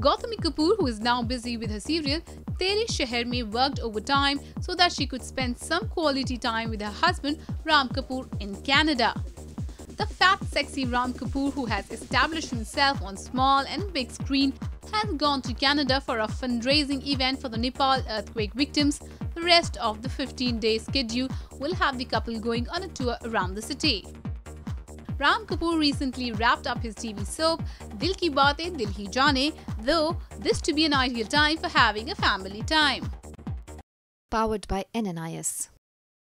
Gautami Kapoor, who is now busy with her serial Tere Sheher Mein, worked overtime so that she could spend some quality time with her husband Ram Kapoor in Canada. The fat, sexy Ram Kapoor, who has established himself on small and big screen, has gone to Canada for a fundraising event for the Nepal earthquake victims. The rest of the 15-day schedule will have the couple going on a tour around the city. Ram Kapoor recently wrapped up his TV soap Dil Ki Baate Dil Hi Jaane, though this to be an ideal time for having a family time. Powered by NNIS.